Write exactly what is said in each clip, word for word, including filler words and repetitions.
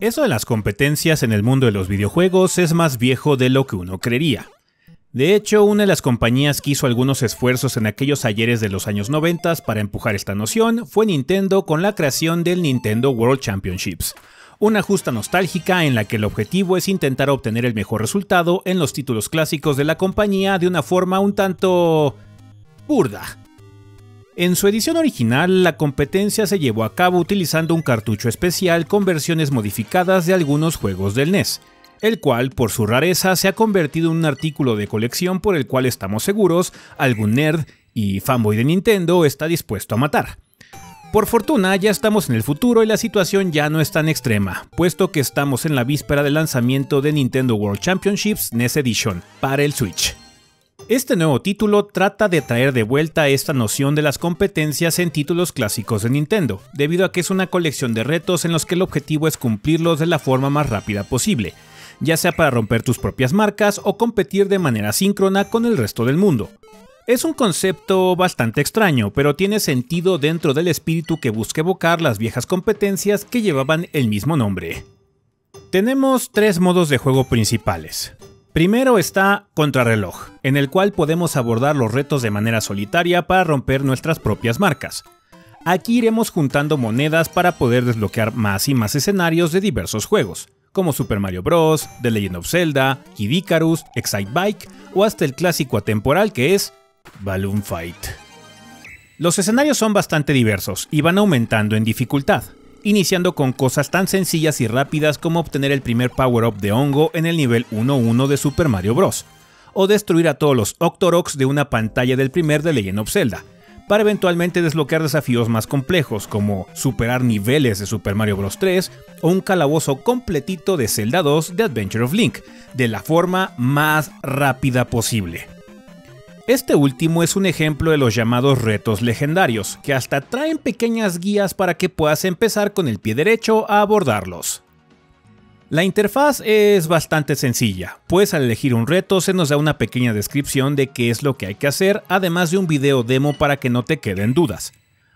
Eso de las competencias en el mundo de los videojuegos es más viejo de lo que uno creería. De hecho, una de las compañías que hizo algunos esfuerzos en aquellos ayeres de los años noventa para empujar esta noción fue Nintendo con la creación del Nintendo World Championships, una justa nostálgica en la que el objetivo es intentar obtener el mejor resultado en los títulos clásicos de la compañía de una forma un tanto... burda. En su edición original, la competencia se llevó a cabo utilizando un cartucho especial con versiones modificadas de algunos juegos del N E S, el cual, por su rareza, se ha convertido en un artículo de colección por el cual estamos seguros algún nerd y fanboy de Nintendo está dispuesto a matar. Por fortuna, ya estamos en el futuro y la situación ya no es tan extrema, puesto que estamos en la víspera del lanzamiento de Nintendo World Championships N E S Edition para el Switch. Este nuevo título trata de traer de vuelta esta noción de las competencias en títulos clásicos de Nintendo, debido a que es una colección de retos en los que el objetivo es cumplirlos de la forma más rápida posible, ya sea para romper tus propias marcas o competir de manera síncrona con el resto del mundo. Es un concepto bastante extraño, pero tiene sentido dentro del espíritu que busca evocar las viejas competencias que llevaban el mismo nombre. Tenemos tres modos de juego principales. Primero está Contrarreloj, en el cual podemos abordar los retos de manera solitaria para romper nuestras propias marcas. Aquí iremos juntando monedas para poder desbloquear más y más escenarios de diversos juegos, como Super Mario Bros., The Legend of Zelda, Kid Icarus, Excitebike o hasta el clásico atemporal que es Balloon Fight. Los escenarios son bastante diversos y van aumentando en dificultad, iniciando con cosas tan sencillas y rápidas como obtener el primer power-up de hongo en el nivel uno uno de Super Mario Bros. o destruir a todos los Octoroks de una pantalla del primer The Legend of Zelda, para eventualmente desbloquear desafíos más complejos como superar niveles de Super Mario Bros. tres o un calabozo completito de Zelda dos de Adventure of Link, de la forma más rápida posible. Este último es un ejemplo de los llamados retos legendarios, que hasta traen pequeñas guías para que puedas empezar con el pie derecho a abordarlos. La interfaz es bastante sencilla, pues al elegir un reto se nos da una pequeña descripción de qué es lo que hay que hacer, además de un video demo para que no te queden dudas.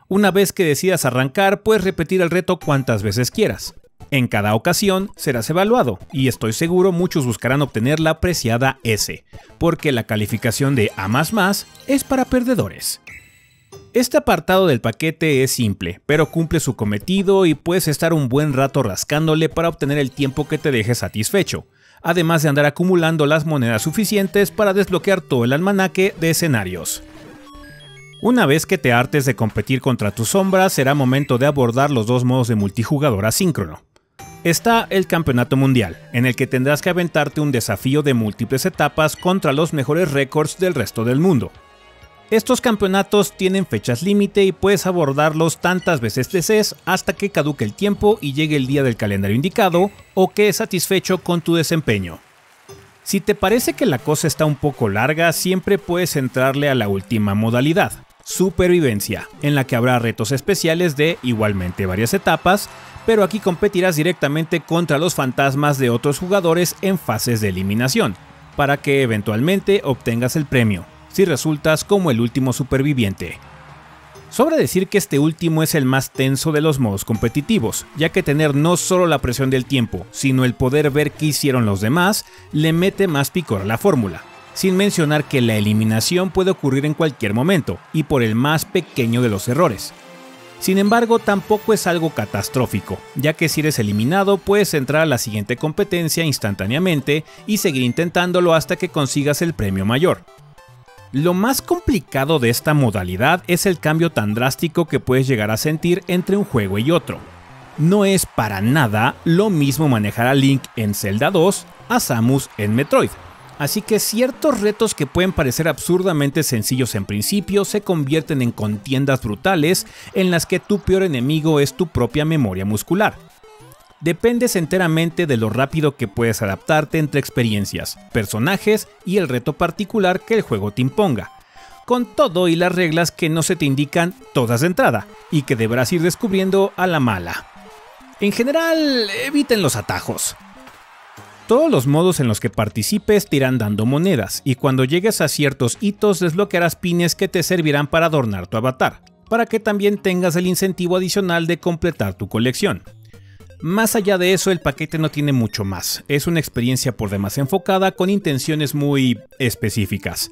Una vez que decidas arrancar, puedes repetir el reto cuantas veces quieras. En cada ocasión serás evaluado, y estoy seguro muchos buscarán obtener la preciada S, porque la calificación de A++ es para perdedores. Este apartado del paquete es simple, pero cumple su cometido y puedes estar un buen rato rascándole para obtener el tiempo que te deje satisfecho, además de andar acumulando las monedas suficientes para desbloquear todo el almanaque de escenarios. Una vez que te hartes de competir contra tus sombras, será momento de abordar los dos modos de multijugador asíncrono. Está el Campeonato Mundial, en el que tendrás que aventarte un desafío de múltiples etapas contra los mejores récords del resto del mundo. Estos campeonatos tienen fechas límite y puedes abordarlos tantas veces desees hasta que caduque el tiempo y llegue el día del calendario indicado o quedes satisfecho con tu desempeño. Si te parece que la cosa está un poco larga, siempre puedes entrarle a la última modalidad, Supervivencia, en la que habrá retos especiales de igualmente varias etapas, pero aquí competirás directamente contra los fantasmas de otros jugadores en fases de eliminación, para que eventualmente obtengas el premio, si resultas como el último superviviente. Sobra decir que este último es el más tenso de los modos competitivos, ya que tener no solo la presión del tiempo, sino el poder ver qué hicieron los demás, le mete más picor a la fórmula, sin mencionar que la eliminación puede ocurrir en cualquier momento, y por el más pequeño de los errores. Sin embargo, tampoco es algo catastrófico, ya que si eres eliminado puedes entrar a la siguiente competencia instantáneamente y seguir intentándolo hasta que consigas el premio mayor. Lo más complicado de esta modalidad es el cambio tan drástico que puedes llegar a sentir entre un juego y otro. No es para nada lo mismo manejar a Link en Zelda dos a Samus en Metroid, así que ciertos retos que pueden parecer absurdamente sencillos en principio se convierten en contiendas brutales en las que tu peor enemigo es tu propia memoria muscular. Dependes enteramente de lo rápido que puedes adaptarte entre experiencias, personajes y el reto particular que el juego te imponga, con todo y las reglas que no se te indican todas de entrada y que deberás ir descubriendo a la mala. En general, eviten los atajos. Todos los modos en los que participes te irán dando monedas, y cuando llegues a ciertos hitos desbloquearás pines que te servirán para adornar tu avatar, para que también tengas el incentivo adicional de completar tu colección. Más allá de eso, el paquete no tiene mucho más, es una experiencia por demás enfocada con intenciones muy específicas.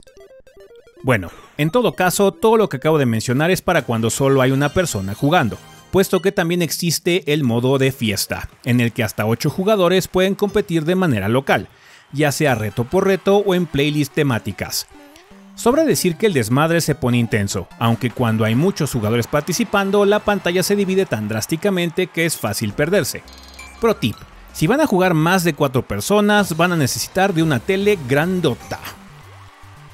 Bueno, en todo caso, todo lo que acabo de mencionar es para cuando solo hay una persona jugando, puesto que también existe el modo de fiesta, en el que hasta ocho jugadores pueden competir de manera local, ya sea reto por reto o en playlists temáticas. Sobra decir que el desmadre se pone intenso, aunque cuando hay muchos jugadores participando, la pantalla se divide tan drásticamente que es fácil perderse. Pro tip, si van a jugar más de cuatro personas, van a necesitar de una tele grandota.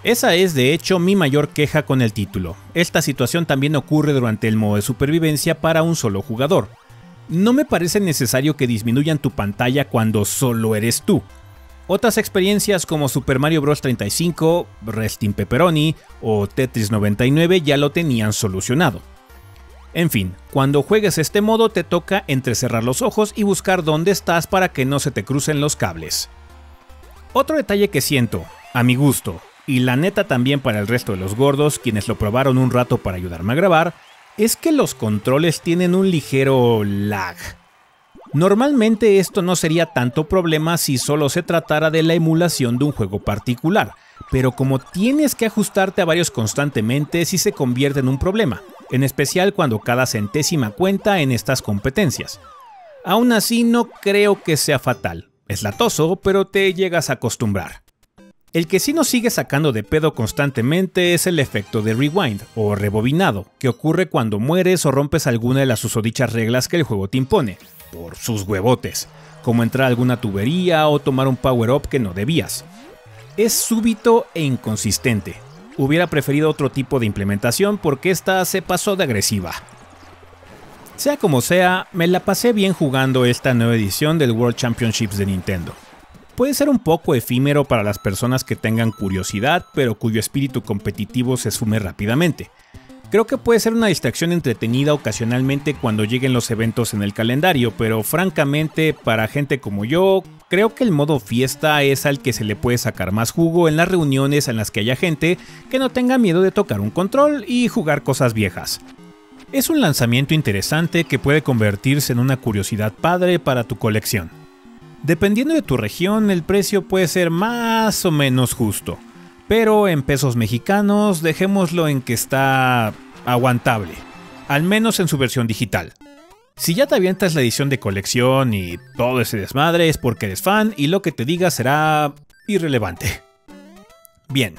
Esa es de hecho mi mayor queja con el título. Esta situación también ocurre durante el modo de supervivencia para un solo jugador. No me parece necesario que disminuyan tu pantalla cuando solo eres tú. Otras experiencias como Super Mario Bros. treinta y cinco, Resting Pepperoni o Tetris noventa y nueve ya lo tenían solucionado. En fin, cuando juegues este modo te toca entrecerrar los ojos y buscar dónde estás para que no se te crucen los cables. Otro detalle que siento, a mi gusto, y la neta también para el resto de los gordos, quienes lo probaron un rato para ayudarme a grabar, es que los controles tienen un ligero lag. Normalmente esto no sería tanto problema si solo se tratara de la emulación de un juego particular, pero como tienes que ajustarte a varios constantemente, sí se convierte en un problema, en especial cuando cada centésima cuenta en estas competencias. Aún así no creo que sea fatal, es latoso, pero te llegas a acostumbrar. El que sí nos sigue sacando de pedo constantemente es el efecto de rewind o rebobinado, que ocurre cuando mueres o rompes alguna de las susodichas reglas que el juego te impone, por sus huevotes, como entrar a alguna tubería o tomar un power-up que no debías. Es súbito e inconsistente. Hubiera preferido otro tipo de implementación porque esta se pasó de agresiva. Sea como sea, me la pasé bien jugando esta nueva edición del World Championships de Nintendo. Puede ser un poco efímero para las personas que tengan curiosidad, pero cuyo espíritu competitivo se sume rápidamente. Creo que puede ser una distracción entretenida ocasionalmente cuando lleguen los eventos en el calendario, pero francamente, para gente como yo, creo que el modo fiesta es al que se le puede sacar más jugo en las reuniones en las que haya gente que no tenga miedo de tocar un control y jugar cosas viejas. Es un lanzamiento interesante que puede convertirse en una curiosidad padre para tu colección. Dependiendo de tu región, el precio puede ser más o menos justo, pero en pesos mexicanos dejémoslo en que está aguantable, al menos en su versión digital. Si ya te avientas la edición de colección y todo ese desmadre es porque eres fan y lo que te diga será irrelevante. Bien,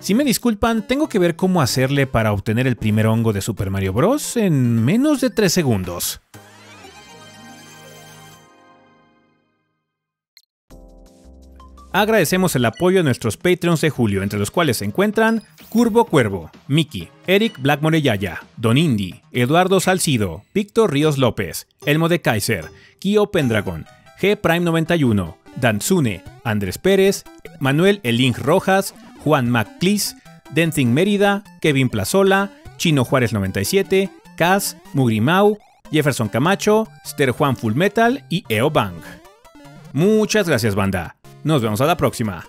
si me disculpan, tengo que ver cómo hacerle para obtener el primer hongo de Super Mario Bros. En menos de tres segundos. Agradecemos el apoyo de nuestros Patreons de julio, entre los cuales se encuentran Curvo Cuervo, Miki, Eric Black Morellaya, Don Indy, Eduardo Salcido, Víctor Ríos López, Elmo de Kaiser, Kio Pendragon, G Prime noventa y uno, Danzune, Andrés Pérez, Manuel Elinq Rojas, Juan McCliss, Denzing Mérida, Kevin Plazola, Chino Juárez noventa y siete, Cas Mugrimau, Jefferson Camacho, Ster Juan Full Metal y Eo Bang. Muchas gracias, banda. Nos vemos a la próxima.